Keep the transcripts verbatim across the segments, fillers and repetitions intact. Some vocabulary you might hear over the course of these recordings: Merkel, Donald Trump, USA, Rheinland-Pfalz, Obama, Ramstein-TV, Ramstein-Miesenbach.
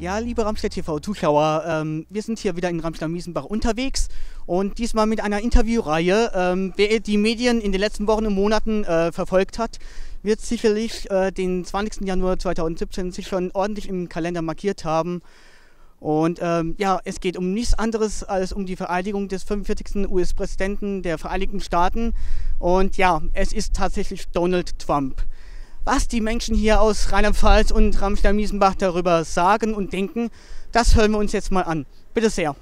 Ja, liebe Ramstein-T V-Zuschauer, ähm, wir sind hier wieder in Ramstein-Miesenbach unterwegs und diesmal mit einer Interviewreihe. Ähm, wer die Medien in den letzten Wochen und Monaten äh, verfolgt hat, wird sicherlich äh, den zwanzigsten Januar zweitausendsiebzehn sich schon ordentlich im Kalender markiert haben. Und ähm, ja, es geht um nichts anderes als um die Vereidigung des fünfundvierzigsten U S-Präsidenten der Vereinigten Staaten. Und ja, es ist tatsächlich Donald Trump. Was die Menschen hier aus Rheinland-Pfalz und Ramstein-Miesenbach darüber sagen und denken, das hören wir uns jetzt mal an. Bitte sehr.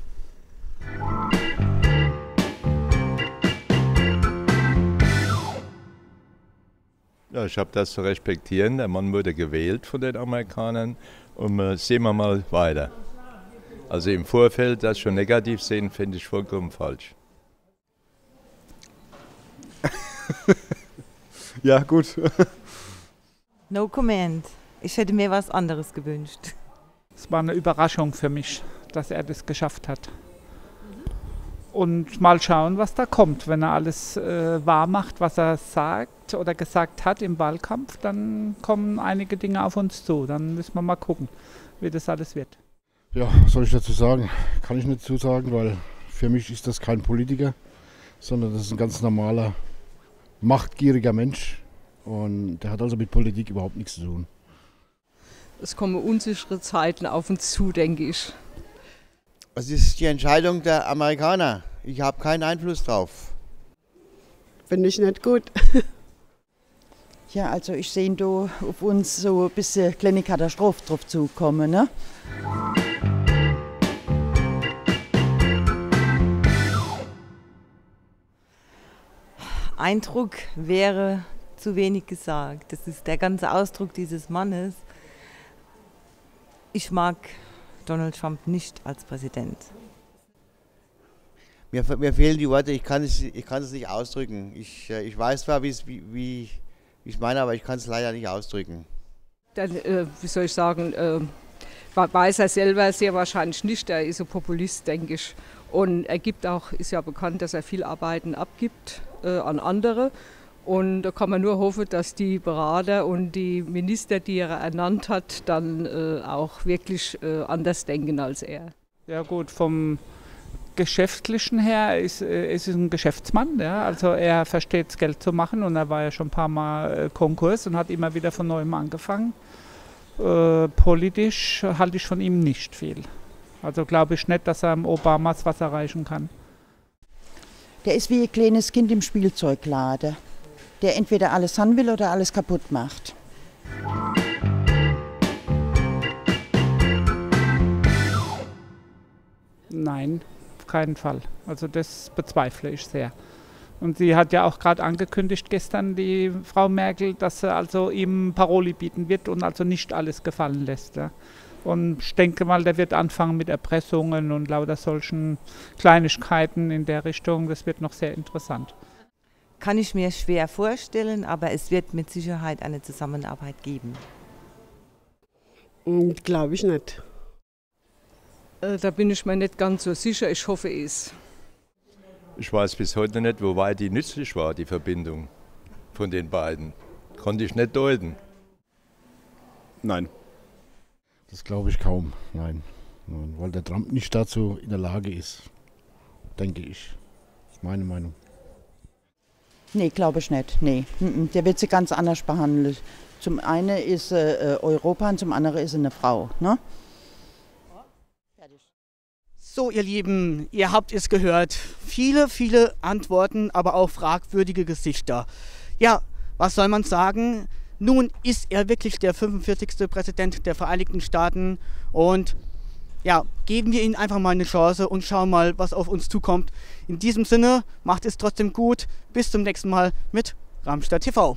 Ja, ich habe das zu respektieren. Der Mann wurde gewählt von den Amerikanern und äh, sehen wir mal weiter. Also im Vorfeld das schon negativ sehen, finde ich vollkommen falsch. Ja, gut. No comment. Ich hätte mir was anderes gewünscht. Es war eine Überraschung für mich, dass er das geschafft hat. Und mal schauen, was da kommt. Wenn er alles äh, wahr macht, was er sagt oder gesagt hat im Wahlkampf, dann kommen einige Dinge auf uns zu. Dann müssen wir mal gucken, wie das alles wird. Ja, was soll ich dazu sagen? Kann ich nicht zusagen, weil für mich ist das kein Politiker, sondern das ist ein ganz normaler, machtgieriger Mensch. Und der hat also mit Politik überhaupt nichts zu tun. Es kommen unsichere Zeiten auf uns zu, denke ich. Es ist die Entscheidung der Amerikaner. Ich habe keinen Einfluss drauf. Finde ich nicht gut. Ja, also ich sehe da auf uns so ein bisschen kleine Katastrophe drauf zukommen, ne? Eindruck wäre zu wenig gesagt. Das ist der ganze Ausdruck dieses Mannes. Ich mag Donald Trump nicht als Präsident. Mir, mir fehlen die Worte, ich kann es, ich kann es nicht ausdrücken. Ich, ich weiß zwar, wie's, wie, wie ich es meine, aber ich kann es leider nicht ausdrücken. Dann, äh, wie soll ich sagen, äh, weiß er selber sehr wahrscheinlich nicht. Er ist ein Populist, denke ich. Und er gibt auch, ist ja bekannt, dass er viel Arbeiten abgibt äh, an andere. Und da kann man nur hoffen, dass die Berater und die Minister, die er ernannt hat, dann äh, auch wirklich äh, anders denken als er. Ja gut, vom Geschäftlichen her ist äh, ist ein Geschäftsmann. Ja? Also er versteht es, Geld zu machen, und er war ja schon ein paar Mal äh, Konkurs und hat immer wieder von neuem angefangen. Äh, politisch halte ich von ihm nicht viel. Also glaube ich nicht, dass er im Obamas was erreichen kann. Der ist wie ein kleines Kind im Spielzeugladen, der entweder alles haben will oder alles kaputt macht. Nein, auf keinen Fall. Also das bezweifle ich sehr. Und sie hat ja auch gerade angekündigt gestern, die Frau Merkel, dass sie also ihm Paroli bieten wird und also nicht alles gefallen lässt. Ja. Und ich denke mal, der wird anfangen mit Erpressungen und lauter solchen Kleinigkeiten in der Richtung. Das wird noch sehr interessant. Kann ich mir schwer vorstellen, aber es wird mit Sicherheit eine Zusammenarbeit geben. Glaube ich nicht. Äh, da bin ich mir nicht ganz so sicher, ich hoffe es. Ich weiß bis heute nicht, wobei die nützlich war, die Verbindung von den beiden. Konnte ich nicht deuten. Nein. Das glaube ich kaum, nein. Weil der Trump nicht dazu in der Lage ist, denke ich. Das ist meine Meinung. Nee, glaube ich nicht. Nee. Der wird sie ganz anders behandelt. Zum einen ist äh, Europa und zum anderen ist eine Frau. Ne? So, ihr Lieben, ihr habt es gehört. Viele, viele Antworten, aber auch fragwürdige Gesichter. Ja, was soll man sagen? Nun ist er wirklich der fünfundvierzigste Präsident der Vereinigten Staaten. Und ja, geben wir ihnen einfach mal eine Chance und schauen mal, was auf uns zukommt. In diesem Sinne, macht es trotzdem gut. Bis zum nächsten Mal mit Ramstein T V.